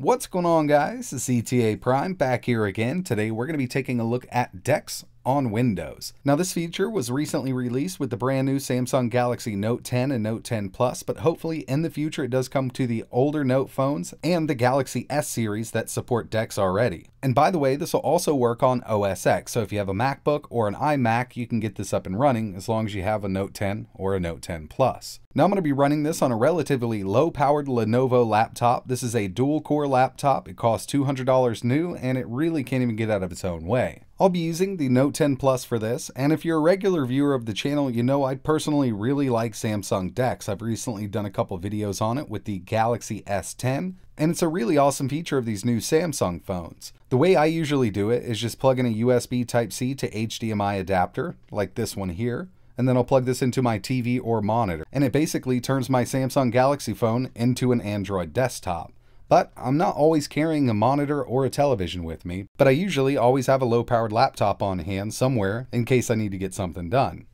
What's going on, guys? It's ETA Prime back here again. Today we're going to be taking a look at DeX on Windows. Now, this feature was recently released with the brand new Samsung Galaxy Note 10 and Note 10 Plus, but hopefully in the future it does come to the older Note phones and the Galaxy S series that support DeX already. And by the way, this will also work on OS X, so if you have a MacBook or an iMac, you can get this up and running as long as you have a Note 10 or a Note 10 Plus. Now, I'm going to be running this on a relatively low-powered Lenovo laptop. This is a dual-core laptop. It costs $200 new, and it really can't even get out of its own way. I'll be using the Note 10 Plus for this, and if you're a regular viewer of the channel, you know I personally really like Samsung DeX. I've recently done a couple videos on it with the Galaxy S10, and it's a really awesome feature of these new Samsung phones. The way I usually do it is just plug in a USB Type-C to HDMI adapter, like this one here, and then I'll plug this into my TV or monitor, and it basically turns my Samsung Galaxy phone into an Android desktop. But I'm not always carrying a monitor or a television with me, but I usually always have a low-powered laptop on hand somewhere in case I need to get something done.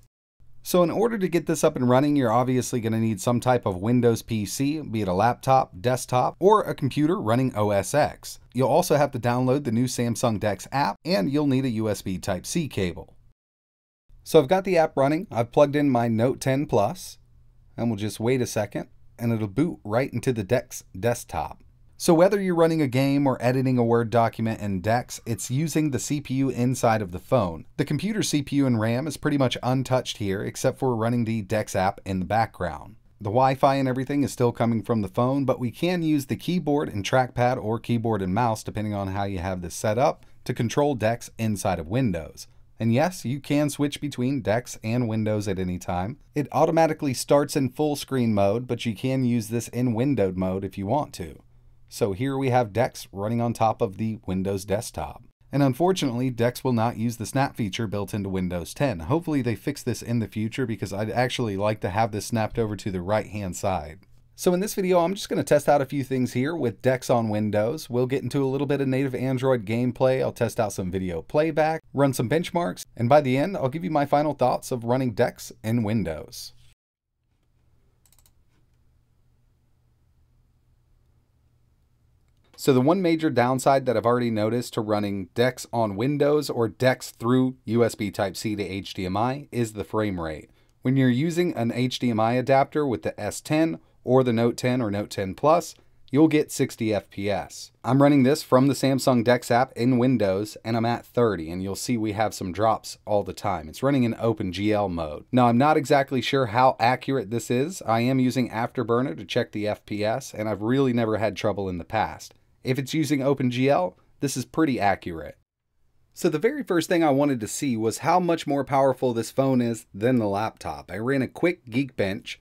So in order to get this up and running, you're obviously going to need some type of Windows PC, be it a laptop, desktop, or a computer running OS X. You'll also have to download the new Samsung DeX app, and you'll need a USB Type-C cable. So I've got the app running, I've plugged in my Note 10 Plus, and we'll just wait a second, and it'll boot right into the DeX desktop. So whether you're running a game or editing a Word document in DeX, it's using the CPU inside of the phone. The computer CPU and RAM is pretty much untouched here, except for running the DeX app in the background. The Wi-Fi and everything is still coming from the phone, but we can use the keyboard and trackpad or keyboard and mouse, depending on how you have this set up, to control DeX inside of Windows. And yes, you can switch between DeX and Windows at any time. It automatically starts in full screen mode, but you can use this in windowed mode if you want to. So here we have DeX running on top of the Windows desktop. And unfortunately, DeX will not use the snap feature built into Windows 10. Hopefully they fix this in the future, because I'd actually like to have this snapped over to the right-hand side. So in this video, I'm just going to test out a few things here with DeX on Windows. We'll get into a little bit of native Android gameplay. I'll test out some video playback, run some benchmarks, and by the end, I'll give you my final thoughts of running DeX in Windows. So the one major downside that I've already noticed to running DeX on Windows or DeX through USB Type-C to HDMI is the frame rate. When you're using an HDMI adapter with the S10 or the Note 10 or Note 10 Plus, you'll get 60 FPS. I'm running this from the Samsung DeX app in Windows, and I'm at 30, and you'll see we have some drops all the time. It's running in OpenGL mode. Now, I'm not exactly sure how accurate this is. I am using Afterburner to check the FPS, and I've really never had trouble in the past. If it's using OpenGL, this is pretty accurate. So the very first thing I wanted to see was how much more powerful this phone is than the laptop. I ran a quick Geekbench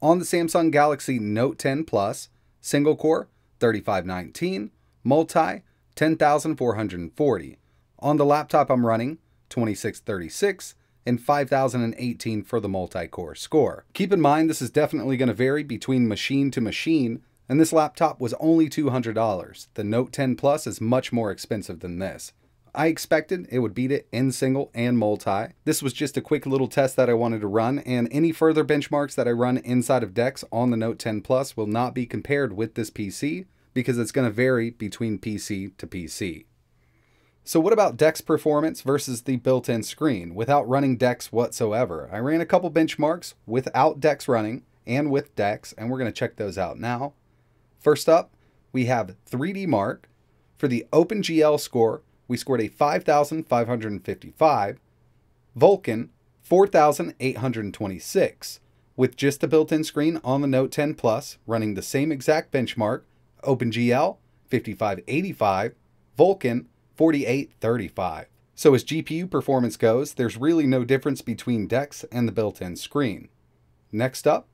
on the Samsung Galaxy Note 10 Plus, single core, 3519, multi, 10,440. On the laptop I'm running, 2636. And 5,018 for the multi-core score. Keep in mind, this is definitely going to vary between machine to machine, and this laptop was only $200. The Note 10 Plus is much more expensive than this. I expected it would beat it in single and multi. This was just a quick little test that I wanted to run, and any further benchmarks that I run inside of DeX on the Note 10 Plus will not be compared with this PC, because it's going to vary between PC to PC. So what about DeX performance versus the built-in screen without running DeX whatsoever? I ran a couple benchmarks without DeX running and with DeX, and we're going to check those out now. First up, we have 3D Mark. For the OpenGL score, we scored a 5,555. Vulkan, 4,826. With just the built-in screen on the Note 10 Plus, running the same exact benchmark, OpenGL, 5,585. Vulkan, 4,835. So as GPU performance goes, there's really no difference between DeX and the built-in screen. Next up,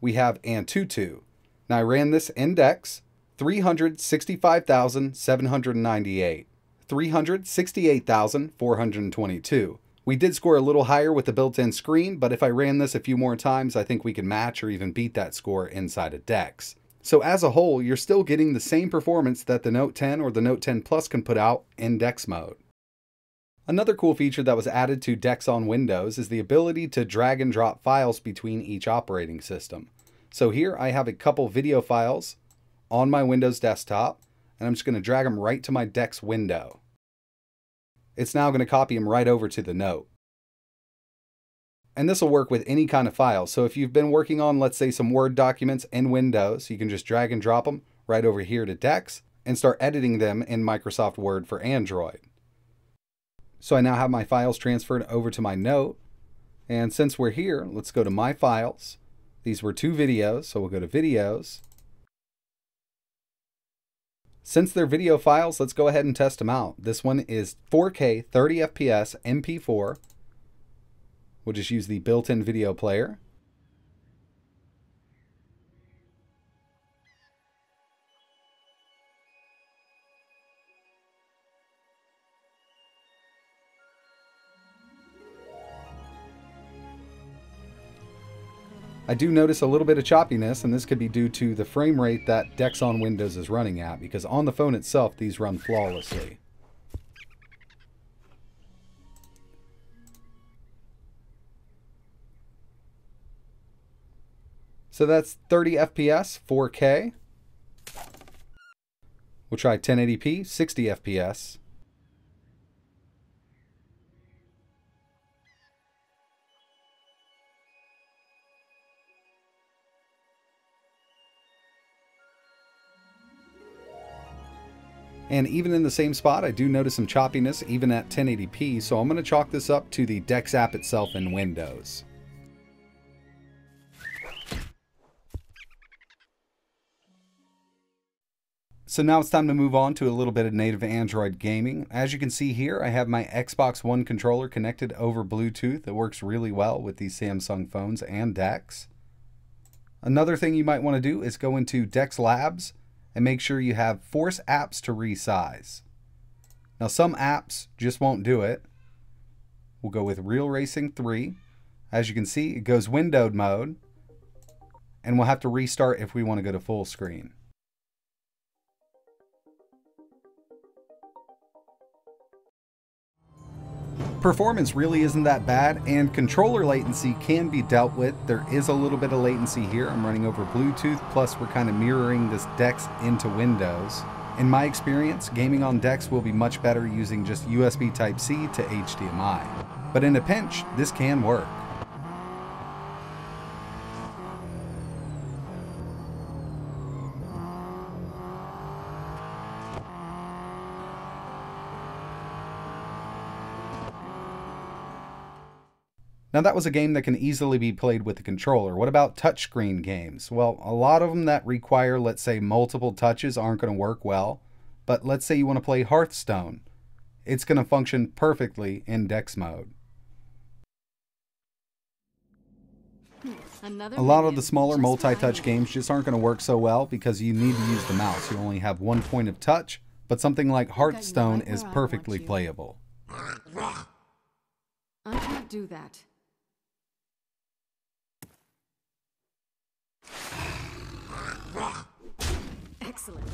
we have Antutu. Now, I ran this in DeX, 365,798, 368,422. We did score a little higher with the built-in screen, but if I ran this a few more times, I think we can match or even beat that score inside of DeX. So as a whole, you're still getting the same performance that the Note 10 or the Note 10 Plus can put out in DeX mode. Another cool feature that was added to DeX on Windows is the ability to drag and drop files between each operating system. So here I have a couple video files on my Windows desktop, and I'm just going to drag them right to my DeX window. It's now going to copy them right over to the Note. And this will work with any kind of file. So if you've been working on, let's say, some Word documents in Windows, you can just drag and drop them right over here to DeX and start editing them in Microsoft Word for Android. So I now have my files transferred over to my Note. And since we're here, let's go to My Files. These were two videos, so we'll go to Videos. Since they're video files, let's go ahead and test them out. This one is 4K 30fps MP4. We'll just use the built-in video player. I do notice a little bit of choppiness, and this could be due to the frame rate that DeX on Windows is running at, because on the phone itself, these run flawlessly. So that's 30 FPS, 4K. We'll try 1080p, 60 FPS. And even in the same spot, I do notice some choppiness even at 1080p, so I'm going to chalk this up to the DeX app itself in Windows. So now it's time to move on to a little bit of native Android gaming. As you can see here, I have my Xbox One controller connected over Bluetooth. It works really well with these Samsung phones and DeX. Another thing you might want to do is go into DeX Labs and make sure you have force apps to resize. Now some apps just won't do it. We'll go with Real Racing 3. As you can see, it goes windowed mode, and we'll have to restart if we want to go to full screen. Performance really isn't that bad, and controller latency can be dealt with. There is a little bit of latency here. I'm running over Bluetooth, plus we're kind of mirroring this DeX into Windows. In my experience, gaming on DeX will be much better using just USB Type-C to HDMI. But in a pinch, this can work. Now that was a game that can easily be played with the controller. What about touchscreen games? Well, a lot of them that require, let's say, multiple touches aren't going to work well. But let's say you want to play Hearthstone. It's going to function perfectly in DeX mode. A lot of the smaller multi-touch games just aren't going to work so well because you need to use the mouse. You only have one point of touch, but something like Hearthstone is perfectly playable. I can't do that. Excellent.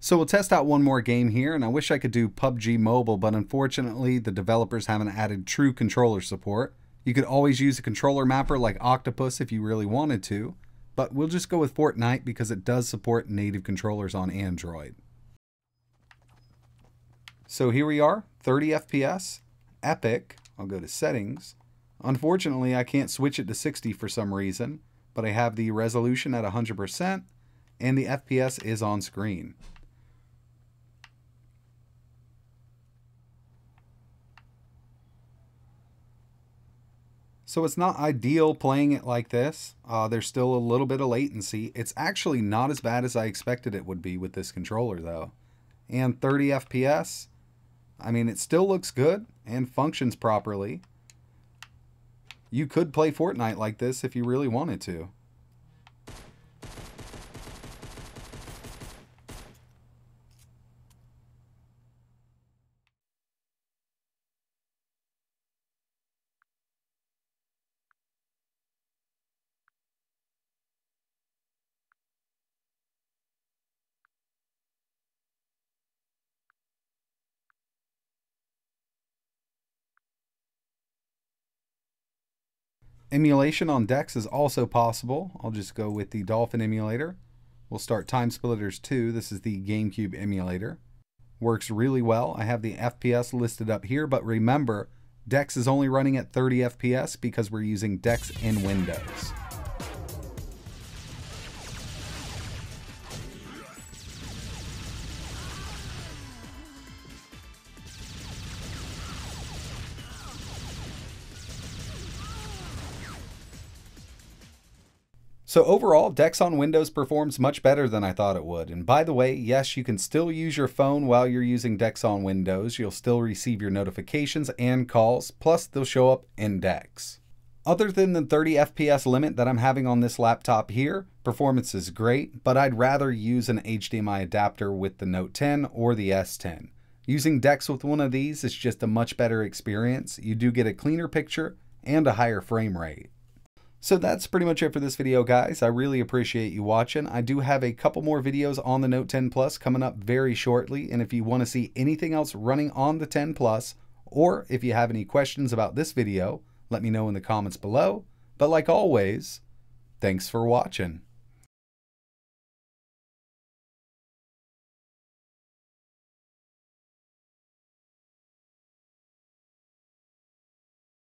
So we'll test out one more game here, and I wish I could do PUBG Mobile, but unfortunately the developers haven't added true controller support. You could always use a controller mapper like Octopus if you really wanted to, but we'll just go with Fortnite because it does support native controllers on Android. So here we are, 30 FPS, epic. I'll go to settings. Unfortunately, I can't switch it to 60 for some reason, but I have the resolution at 100% and the FPS is on screen. So it's not ideal playing it like this. There's still a little bit of latency. It's actually not as bad as I expected it would be with this controller though. And 30 FPS. I mean, it still looks good and functions properly. You could play Fortnite like this if you really wanted to. Emulation on DeX is also possible. I'll just go with the Dolphin emulator. We'll start Time Splitters 2. This is the GameCube emulator. Works really well. I have the FPS listed up here, but remember, DeX is only running at 30 FPS because we're using DeX in Windows. So overall, DeX on Windows performs much better than I thought it would. And by the way, yes, you can still use your phone while you're using DeX on Windows. You'll still receive your notifications and calls, plus they'll show up in DeX. Other than the 30 FPS limit that I'm having on this laptop here, performance is great, but I'd rather use an HDMI adapter with the Note 10 or the S10. Using DeX with one of these is just a much better experience. You do get a cleaner picture and a higher frame rate. So that's pretty much it for this video, guys. I really appreciate you watching. I do have a couple more videos on the Note 10 Plus coming up very shortly. And if you want to see anything else running on the 10 Plus, or if you have any questions about this video, let me know in the comments below. But like always, thanks for watching.